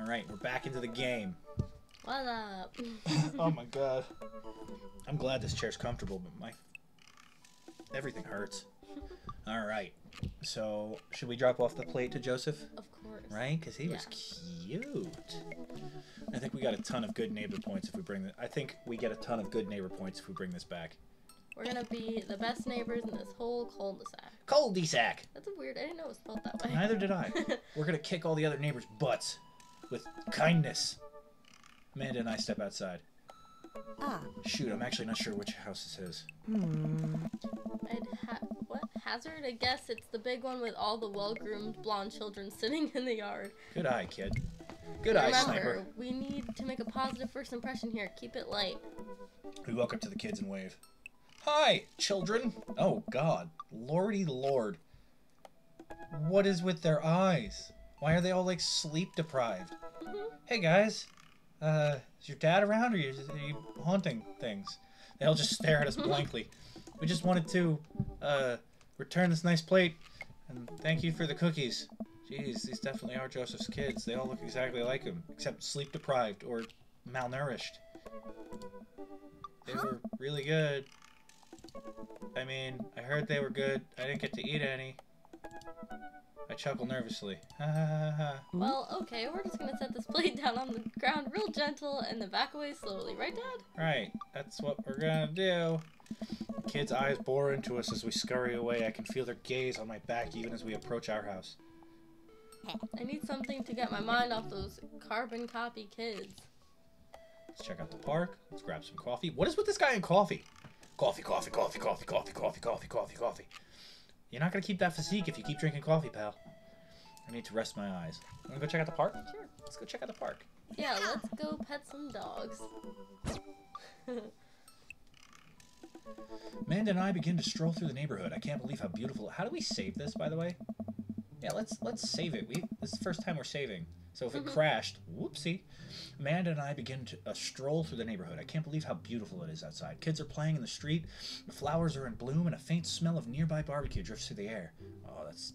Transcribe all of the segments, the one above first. Alright, we're back into the game. What up? Oh my god. I'm glad this chair's comfortable, but my... everything hurts. Alright, so should we drop off the plate to Joseph? Of course. Right? Because he was cute. I think we got a ton of good neighbor points if we bring this... I think we get a ton of good neighbor points if we bring this back. We're going to be the best neighbors in this whole cul-de-sac. Cul-de-sac! That's weird. I didn't know it was spelled that way. Neither did I. We're going to kick all the other neighbors' butts with kindness. Amanda and I step outside. Ah. Shoot, I'm actually not sure which house this is. What? Hazard? I guess it's the big one with all the well-groomed blonde children sitting in the yard. Good eye, kid. Good eye, sniper. Remember, we need to make a positive first impression here. Keep it light. We walk up to the kids and wave. Hi, children. Oh, God. Lordy lord. What is with their eyes? Why are they all, like, sleep-deprived? Hey, guys. Is your dad around, or are you haunting things? They all just stare at us blankly. We just wanted to, return this nice plate, and thank you for the cookies. Jeez, these definitely are Joseph's kids. They all look exactly like him, except sleep-deprived or malnourished. They were really good. I mean, I heard they were good. I didn't get to eat any. I chuckle nervously. Ha, ha, ha, ha. Well, okay, we're just gonna set this plate down on the ground real gentle and then back away slowly, right, Dad? Right, that's what we're gonna do. The kids' eyes bore into us as we scurry away. I can feel their gaze on my back even as we approach our house. I need something to get my mind off those carbon copy kids. Let's check out the park. Let's grab some coffee. What is with this guy and coffee? Coffee, coffee, coffee, coffee, coffee, coffee, coffee, coffee, coffee. You're not going to keep that physique if you keep drinking coffee, pal. I need to rest my eyes. Want to go check out the park? Sure. Let's go check out the park. Yeah, let's go pet some dogs. Amanda and I begin to stroll through the neighborhood. I can't believe how beautiful... How do we save this, by the way? Yeah, let's save it. This is the first time we're saving. So if it crashed, whoopsie. Amanda and I begin to stroll through the neighborhood. I can't believe how beautiful it is outside. Kids are playing in the street, the flowers are in bloom, and a faint smell of nearby barbecue drifts through the air. Oh, that's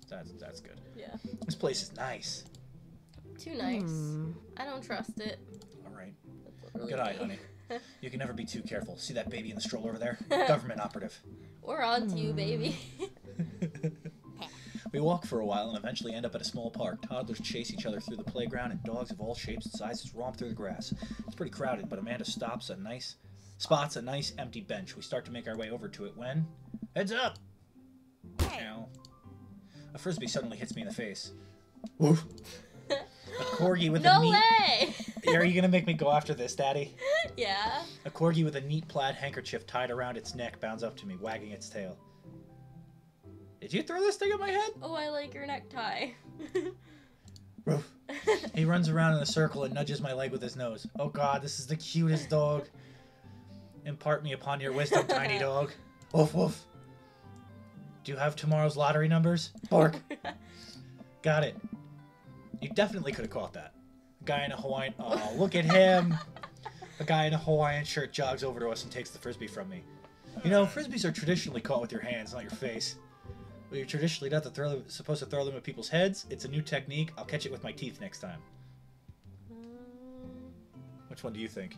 good. Yeah. This place is nice. Too nice. I don't trust it. All right. Good eye, honey. You can never be too careful. See that baby in the stroller over there? Government operative. We're on to you, baby. We walk for a while and eventually end up at a small park. Toddlers chase each other through the playground, and dogs of all shapes and sizes romp through the grass. It's pretty crowded, but Amanda spots a nice empty bench. We start to make our way over to it when... Heads up! Ow. A frisbee suddenly hits me in the face. Woof. A corgi with a neat... No way! Are you going to make me go after this, Daddy? Yeah. A corgi with a neat plaid handkerchief tied around its neck bounds up to me, wagging its tail. Did you throw this thing at my head? Oh, I like your necktie. He runs around in a circle and nudges my leg with his nose. Oh God, this is the cutest dog. Impart me upon your wisdom, tiny dog. Woof, woof. Do you have tomorrow's lottery numbers? Bark. Got it. You definitely could have caught that. A guy in a Hawaiian... Oh, look at him. A guy in a Hawaiian shirt jogs over to us and takes the frisbee from me. You know, frisbees are traditionally caught with your hands, not your face. Well, you're traditionally not supposed to throw them at people's heads. It's a new technique. I'll catch it with my teeth next time. Which one do you think?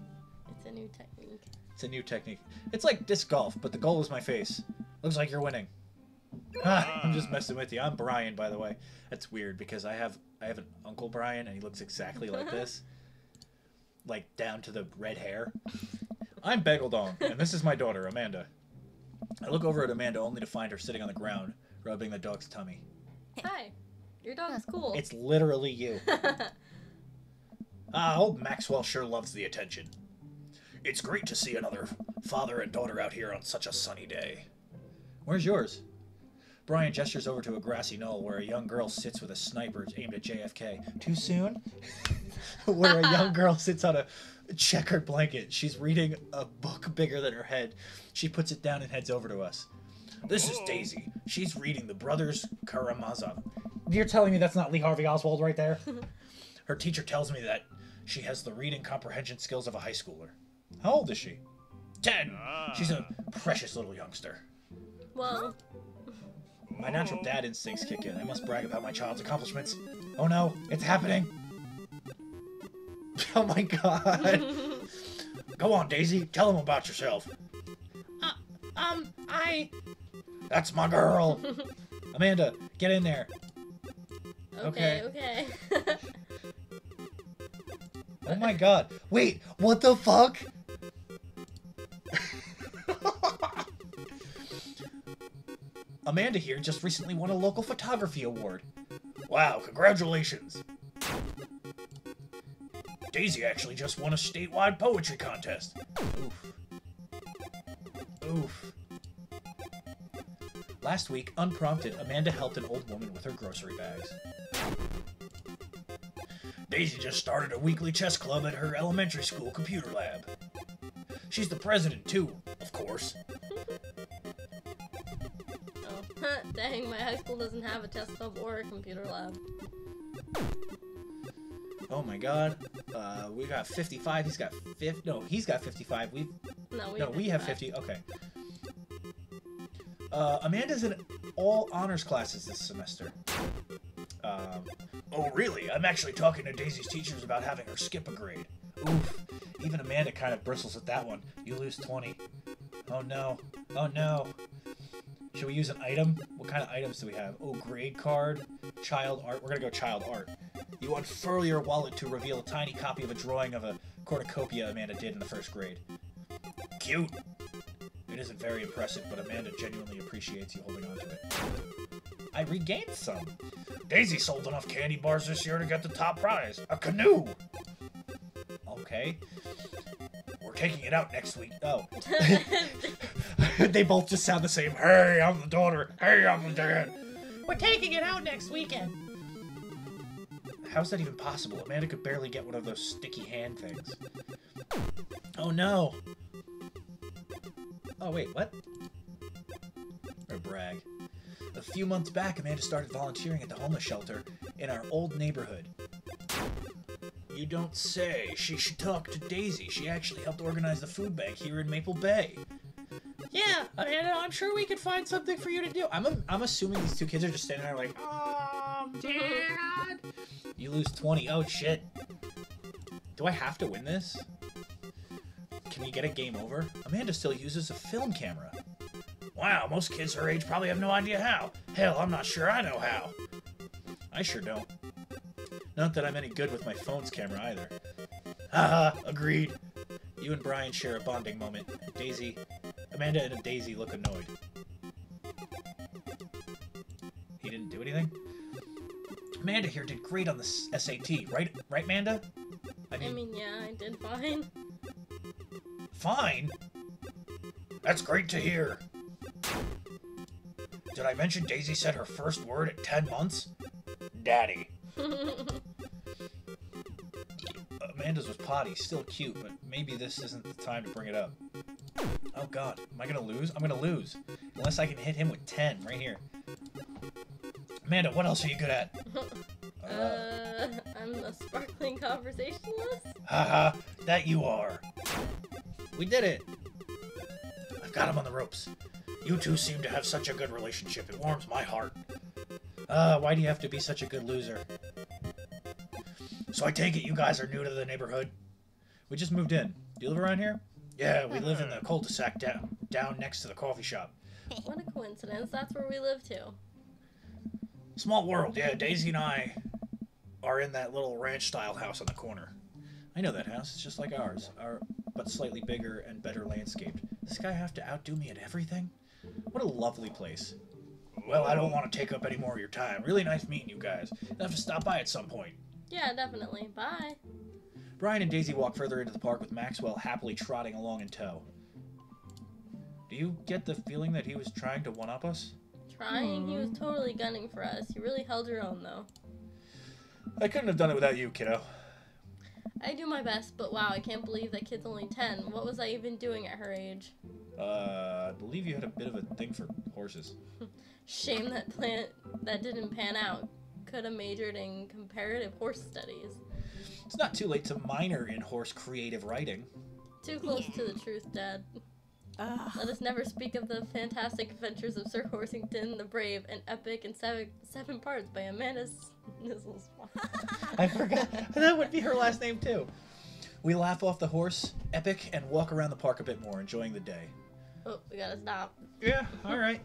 It's a new technique. It's a new technique. It's like disc golf, but the goal is my face. Looks like you're winning. I'm just messing with you. I'm Brian, by the way. That's weird because I have an uncle Brian, and he looks exactly like this. Like down to the red hair. I'm Bagledong, and this is my daughter, Amanda. I look over at Amanda only to find her sitting on the ground, rubbing the dog's tummy. Hi. Your dog's cool. It's literally you. Old Maxwell sure loves the attention. It's great to see another father and daughter out here on such a sunny day. Where's yours? Brian gestures over to a grassy knoll where a young girl sits with a sniper aimed at JFK. Too soon? Where a young girl sits on a checkered blanket. She's reading a book bigger than her head. She puts it down and heads over to us. This is Daisy. She's reading the Brothers Karamazov. You're telling me that's not Lee Harvey Oswald right there? Her teacher tells me that she has the reading comprehension skills of a high schooler. How old is she? 10. She's a precious little youngster. Well, my natural dad instincts kick in. I must brag about my child's accomplishments. Oh no, it's happening. Oh my god. Go on, Daisy. Tell them about yourself. That's my girl. Amanda, get in there. Okay. Oh my god. Wait, what the fuck? Amanda here just recently won a local photography award. Wow, congratulations. Daisy actually just won a statewide poetry contest. Oof. Oof. Last week, unprompted, Amanda helped an old woman with her grocery bags. Daisy just started a weekly chess club at her elementary school computer lab. She's the president, too, of course. Oh, dang, my high school doesn't have a chess club or a computer lab. Oh my god. We got 55, he's got 50. No, he's got 55. We have 50. Okay. Amanda's in all honors classes this semester. Oh really? I'm actually talking to Daisy's teachers about having her skip a grade. Oof. Even Amanda kind of bristles at that one. You lose 20. Oh no. Oh no. Should we use an item? What kind of items do we have? Oh, grade card, child art. We're gonna go child art. You unfurl your wallet to reveal a tiny copy of a drawing of a cornucopia Amanda did in the first grade. Cute. It isn't very impressive, but Amanda genuinely appreciates you holding on to it. I regained some. Daisy sold enough candy bars this year to get the top prize, a canoe. Okay. We're taking it out next week. Oh. They both just sound the same. Hey, I'm the daughter. Hey, I'm the dad. We're taking it out next weekend. How's that even possible? Amanda could barely get one of those sticky hand things. Oh no. Oh, wait, what? Or brag. A few months back, Amanda started volunteering at the homeless shelter in our old neighborhood. You don't say. She should talk to Daisy. She actually helped organize the food bank here in Maple Bay. Yeah, Amanda, I'm sure we could find something for you to do. I'm assuming these two kids are just standing there like, oh, Dad. You lose 20. Oh, shit. Do I have to win this? Can you get a game over? Amanda still uses a film camera. Wow, most kids her age probably have no idea how. Hell, I'm not sure I know how. I sure don't. Not that I'm any good with my phone's camera either. Haha, agreed. You and Brian share a bonding moment. Daisy, Amanda and Daisy look annoyed. He didn't do anything? Amanda here did great on the SAT, right, Amanda? I mean, yeah, I did fine. Fine? That's great to hear. Did I mention Daisy said her first word at 10 months? Daddy. Amanda's was potty, still cute, but maybe this isn't the time to bring it up. Oh god, am I gonna lose? I'm gonna lose. Unless I can hit him with 10 right here. Amanda, what else are you good at? I'm a sparkling conversationalist. Haha, that you are. We did it! I've got him on the ropes. You two seem to have such a good relationship. It warms my heart. Why do you have to be such a good loser? So I take it you guys are new to the neighborhood? We just moved in. Do you live around here? Yeah, we live in the cul-de-sac down next to the coffee shop. What a coincidence. That's where we live, too. Small world. Yeah, Daisy and I are in that little ranch-style house on the corner. I know that house. It's just like ours. But slightly bigger and better landscaped. Does this guy have to outdo me at everything? What a lovely place. Well, I don't want to take up any more of your time. Really nice meeting you guys. You'll have to stop by at some point. Yeah, definitely. Bye. Brian and Daisy walk further into the park with Maxwell happily trotting along in tow. Do you get the feeling that he was trying to one-up us? Trying? He was totally gunning for us. You really held your own, though. I couldn't have done it without you, kiddo. I do my best, but wow, I can't believe that kid's only 10. What was I even doing at her age? I believe you had a bit of a thing for horses. Shame that plan didn't pan out. Could have majored in comparative horse studies. It's not too late to minor in horse creative writing. Too close to the truth, Dad. Let us never speak of the fantastic adventures of Sir Horsington the Brave, an epic in seven parts by Amanda Nizzles. I forgot. That would be her last name, too. We laugh off the horse, epic, and walk around the park a bit more, enjoying the day. Oh, we gotta stop. Yeah, all right.